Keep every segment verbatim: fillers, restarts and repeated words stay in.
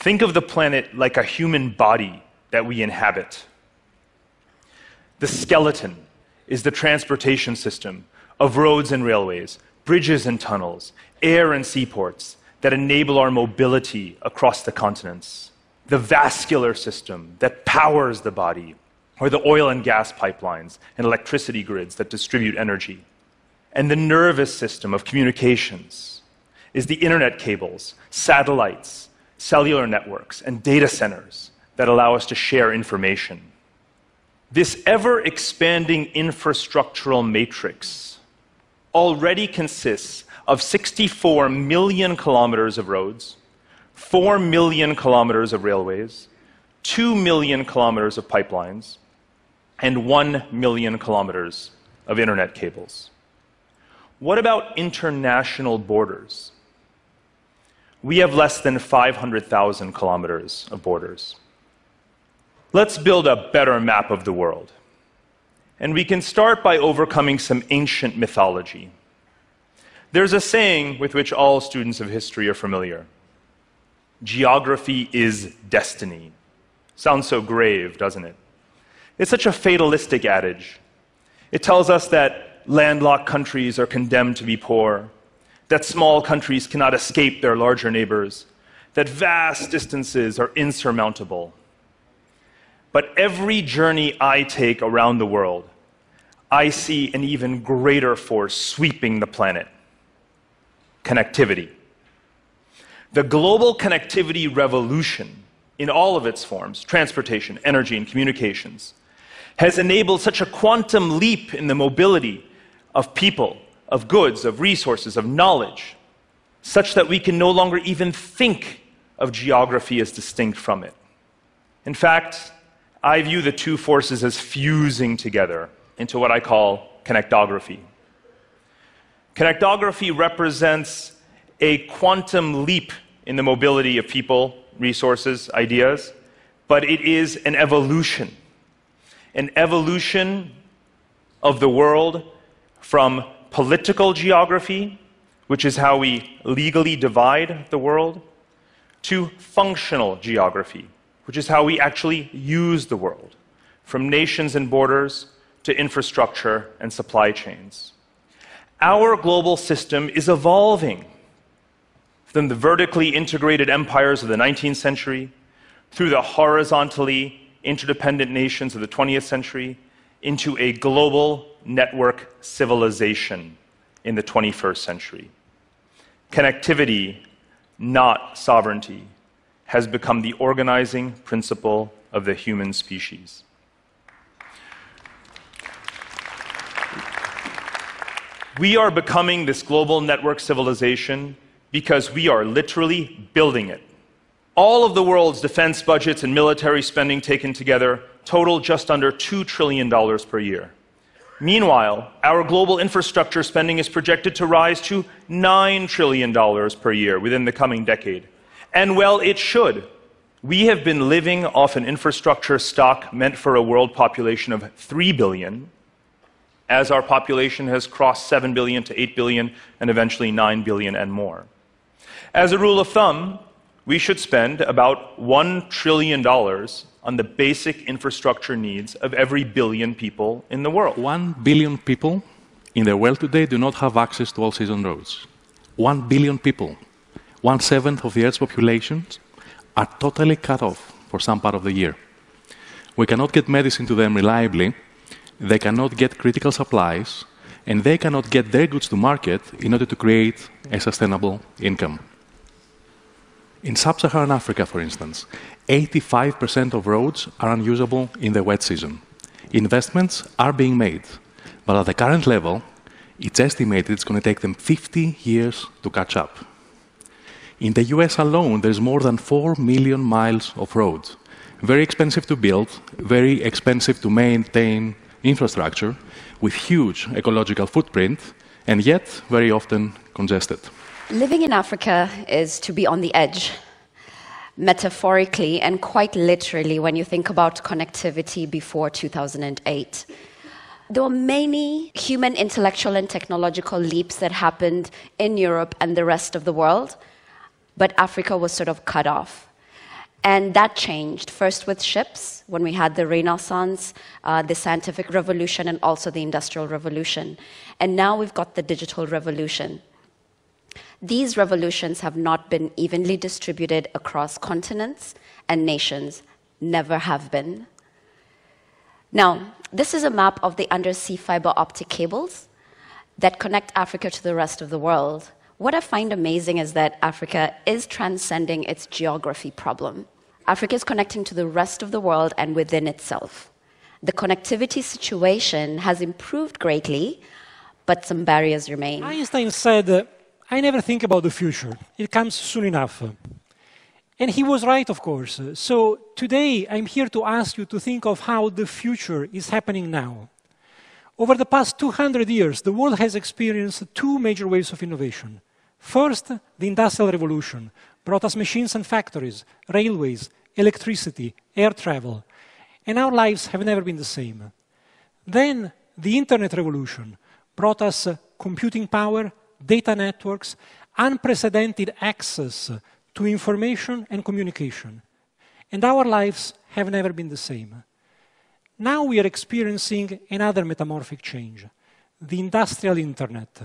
Think of the planet like a human body that we inhabit. The skeleton is the transportation system of roads and railways, bridges and tunnels, air and seaports that enable our mobility across the continents. The vascular system that powers the body, or the oil and gas pipelines and electricity grids that distribute energy. And the nervous system of communications is the internet cables, satellites, cellular networks, and data centers that allow us to share information. This ever-expanding infrastructural matrix already consists of sixty-four million kilometers of roads, four million kilometers of railways, two million kilometers of pipelines, and one million kilometers of internet cables. What about international borders? We have less than five hundred thousand kilometers of borders. Let's build a better map of the world. And we can start by overcoming some ancient mythology. There's a saying with which all students of history are familiar. Geography is destiny. Sounds so grave, doesn't it? It's such a fatalistic adage. It tells us that landlocked countries are condemned to be poor, that small countries cannot escape their larger neighbors, that vast distances are insurmountable. But every journey I take around the world, I see an even greater force sweeping the planet: connectivity. The global connectivity revolution, in all of its forms, transportation, energy, and communications, has enabled such a quantum leap in the mobility of people, of goods, of resources, of knowledge, such that we can no longer even think of geography as distinct from it. In fact, I view the two forces as fusing together into what I call connectography. Connectography represents a quantum leap in the mobility of people, resources, ideas, but it is an evolution, an evolution of the world from political geography, which is how we legally divide the world, to functional geography, which is how we actually use the world, from nations and borders to infrastructure and supply chains. Our global system is evolving from the vertically integrated empires of the nineteenth century, through the horizontally interdependent nations of the twentieth century, into a global network civilization in the twenty-first century. Connectivity, not sovereignty, has become the organizing principle of the human species. We are becoming this global network civilization because we are literally building it. All of the world's defense budgets and military spending taken together total just under two trillion dollars per year. Meanwhile, our global infrastructure spending is projected to rise to nine trillion dollars per year within the coming decade. And well, it should. We have been living off an infrastructure stock meant for a world population of three billion, as our population has crossed seven billion to eight billion and eventually nine billion and more. As a rule of thumb, we should spend about one trillion dollars on the basic infrastructure needs of every billion people in the world. One billion people in the world today do not have access to all-season roads. One billion people, one-seventh of the Earth's population, are totally cut off for some part of the year. We cannot get medicine to them reliably. They cannot get critical supplies, and they cannot get their goods to market in order to create a sustainable income. In sub-Saharan Africa, for instance, eighty-five percent of roads are unusable in the wet season. Investments are being made, but at the current level, it's estimated it's going to take them fifty years to catch up. In the U S alone, there's more than four million miles of roads. Very expensive to build, very expensive to maintain, infrastructure with huge ecological footprint, and yet very often congested. Living in Africa is to be on the edge, metaphorically and quite literally, when you think about connectivity before two thousand eight. There were many human intellectual and technological leaps that happened in Europe and the rest of the world, but Africa was sort of cut off. And that changed, first with ships, when we had the Renaissance, uh, the scientific revolution, and also the industrial revolution. And now we've got the digital revolution. These revolutions have not been evenly distributed across continents and nations, never have been. Now, this is a map of the undersea fiber optic cables that connect Africa to the rest of the world. What I find amazing is that Africa is transcending its geography problem. Africa is connecting to the rest of the world and within itself. The connectivity situation has improved greatly, but some barriers remain. Einstein said, "I never think about the future. It comes soon enough." And he was right, of course. So today, I'm here to ask you to think of how the future is happening now. Over the past two hundred years, the world has experienced two major waves of innovation. First, the Industrial Revolution brought us machines and factories, railways, electricity, air travel, and our lives have never been the same. Then, the Internet Revolution brought us computing power, data networks, unprecedented access to information and communication, and our lives have never been the same. Now we are experiencing another metamorphic change, the industrial internet.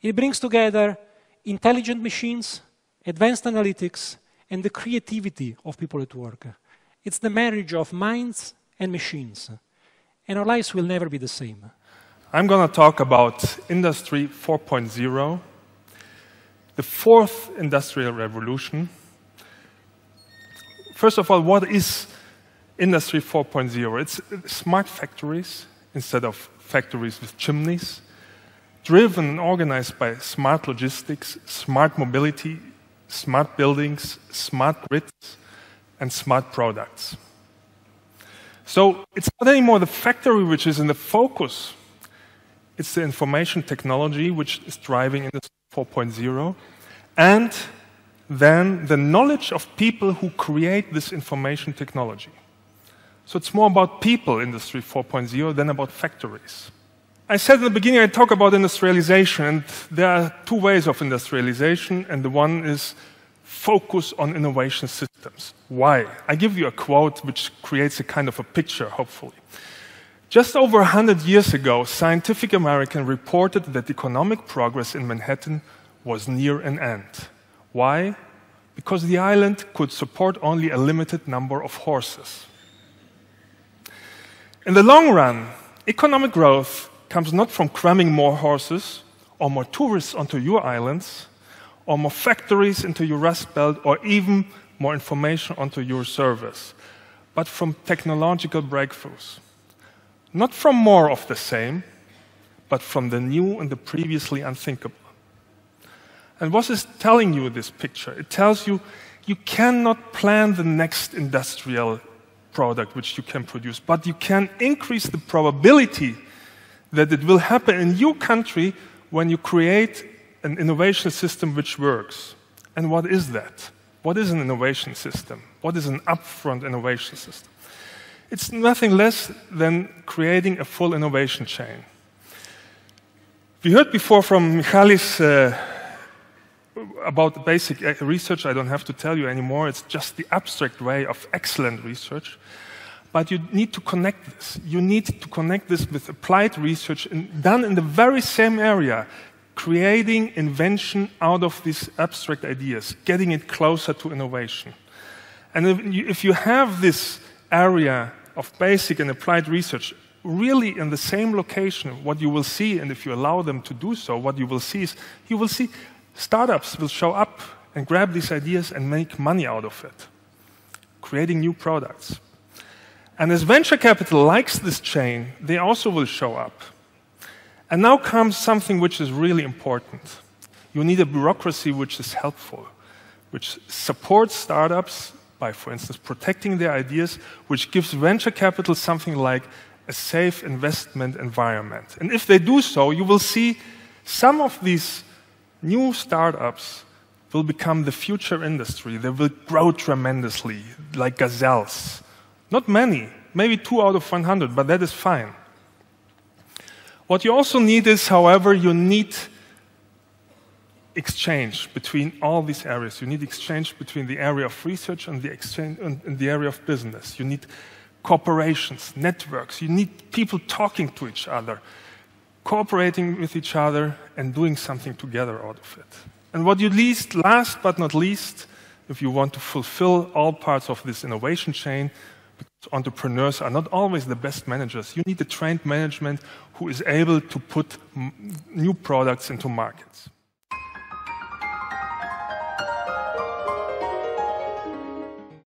It brings together intelligent machines, advanced analytics, and the creativity of people at work. It's the marriage of minds and machines, and our lives will never be the same. I'm going to talk about Industry four point zero, the fourth industrial revolution. First of all, what is Industry four point zero, it's smart factories instead of factories with chimneys, driven and organized by smart logistics, smart mobility, smart buildings, smart grids, and smart products. So it's not anymore the factory which is in the focus, it's the information technology which is driving Industry four point zero, and then the knowledge of people who create this information technology. So it's more about people, Industry four point zero, than about factories. I said in the beginning I talk about industrialization, and there are two ways of industrialization, and the one is focus on innovation systems. Why? I give you a quote which creates a kind of a picture, hopefully. Just over one hundred years ago, Scientific American reported that economic progress in Manhattan was near an end. Why? Because the island could support only a limited number of horses. In the long run, economic growth comes not from cramming more horses, or more tourists onto your islands, or more factories into your Rust Belt, or even more information onto your servers, but from technological breakthroughs. Not from more of the same, but from the new and the previously unthinkable. And what is telling you this picture? It tells you you cannot plan the next industrial product which you can produce, but you can increase the probability that it will happen in your country when you create an innovation system which works. And what is that? What is an innovation system? What is an upfront innovation system? It's nothing less than creating a full innovation chain. We heard before from Michalis uh, about the basic research. I don't have to tell you anymore. It's just the abstract way of excellent research. But you need to connect this. You need to connect this with applied research and done in the very same area, creating invention out of these abstract ideas, getting it closer to innovation. And if you, if you have this area of basic and applied research really in the same location, what you will see, and if you allow them to do so, what you will see is you will see startups will show up and grab these ideas and make money out of it, creating new products. And as venture capital likes this chain, they also will show up. And now comes something which is really important. You need a bureaucracy which is helpful, which supports startups by, for instance, protecting their ideas, which gives venture capital something like a safe investment environment. And if they do so, you will see some of these new startups will become the future industry. They will grow tremendously, like gazelles. Not many, maybe two out of one hundred, but that is fine. What you also need is, however, you need exchange between all these areas. You need exchange between the area of research and the, exchange, and, and the area of business. You need corporations, networks. You need people talking to each other, cooperating with each other, and doing something together out of it. And what you least, last but not least, if you want to fulfill all parts of this innovation chain, because entrepreneurs are not always the best managers, you need a trained management who is able to put m new products into markets.